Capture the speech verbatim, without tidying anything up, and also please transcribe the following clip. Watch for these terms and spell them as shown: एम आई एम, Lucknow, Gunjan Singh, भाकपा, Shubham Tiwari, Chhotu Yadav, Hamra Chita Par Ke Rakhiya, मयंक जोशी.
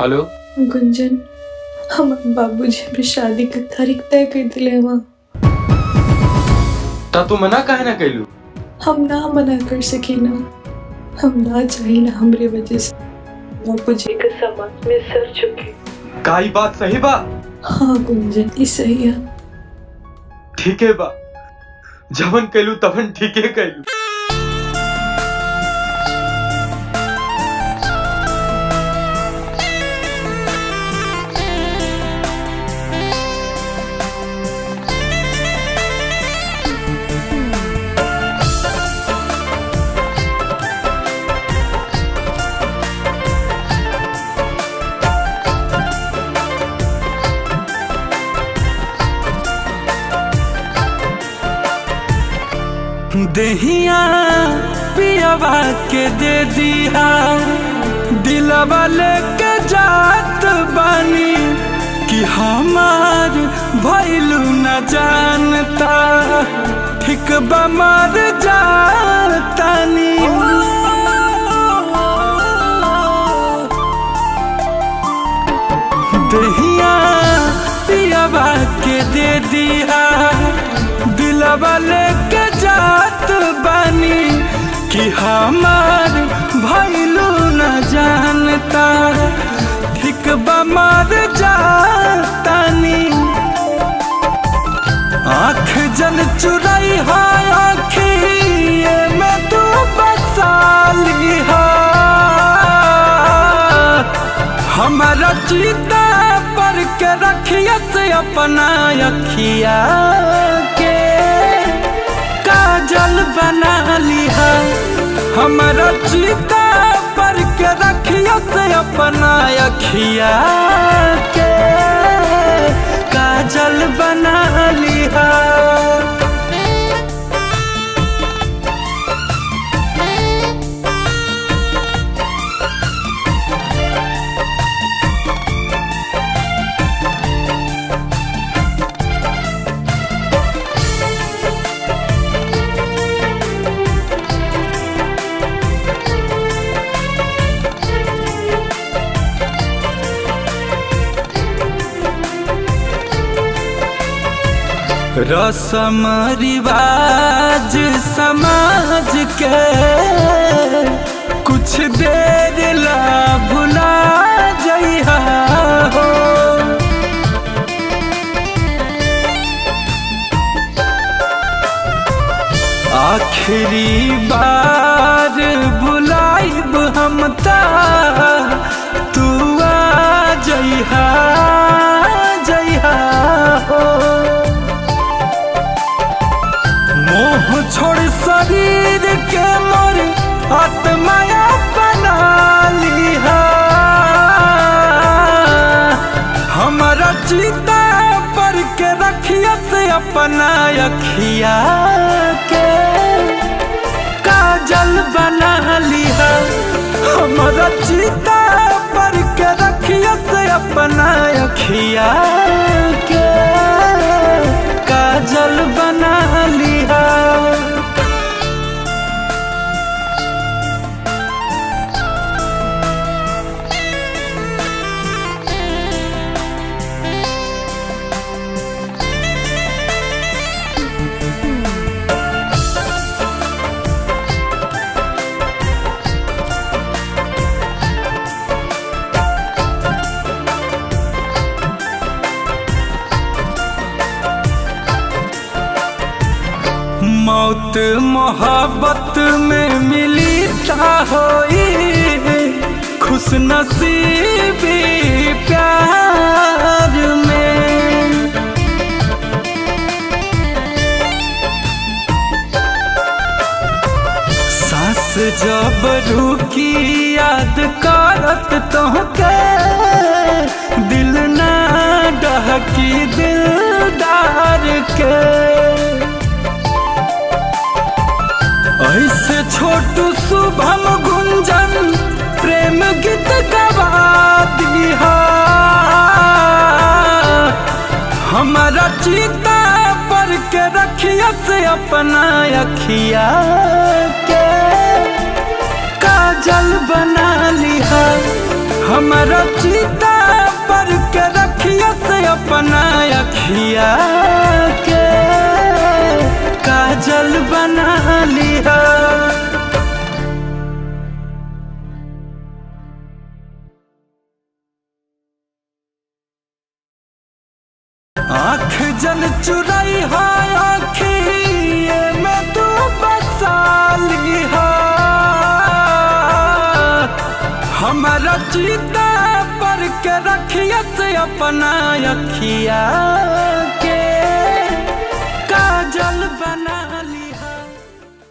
Hello Gunjan, हम बाबूजी जी शादी के तारीख तय कर दिले हवा। ता तू मना काहे ना कैलू? हम ना मना कर सकी ना, हम ना चाहिए ना, हमरे वजह से बाबूजी के समाज में सर झुके। काई बात सही बा? हाँ गुंजन, ये सही है। ठीक है बा, जवन कैलू तवन ठीक है कैलू। देहिया पियावा के दे दिया, दिलवा लेके जात बानी कि हमार भइलू न जानता, ठीक बमर जातानी। देहिया पियावा के दे दिया, दिलवा लेके जात बानी कि हमार भइलू न जानता, ठीक बमर जातानी। आँख जल चुराई है आँखिए में तू बसाली है, हमरा चीता पर के रखिया से अपना अखिया के काजल बना लिहा। हमरा चीता पर के रखिया से अपना अखिया के काजल बना लिहा। रस्म रिवाज समाज के कुछ देर ला भुला जइहा हो, आखिरी बार भुलाइब हम ता तू आ जइहा जइहा हो। छोड़ शरीर के मोर आत्मा बना लिहा, हमरा चीता पर के रखिया से अपना अखिया के काजल बना लिहा। हमरा चीता पर के रखिया से अपना अखिया के काजल बना लिहा। मौत मोहब्बत में मिली ता होई खुश नसीबी प्यार में, सांस जब रुकी याद करत तोहके दिल ना डहकी दिलदार के। ऐसे छोटू शुभम गुंजन प्रेम गीत गवा दिहा, हमरा चीता पर के रखिया से अपना अखिया के काजल बना लिहा। हमरा चिता पर के रखिया से अपना अखिया के काजल बना लिया। आँख जल चुराई है आँखिए में तू बसाल है। हमरा चिता पर के रखिया से अपना अखिया के काजल बना।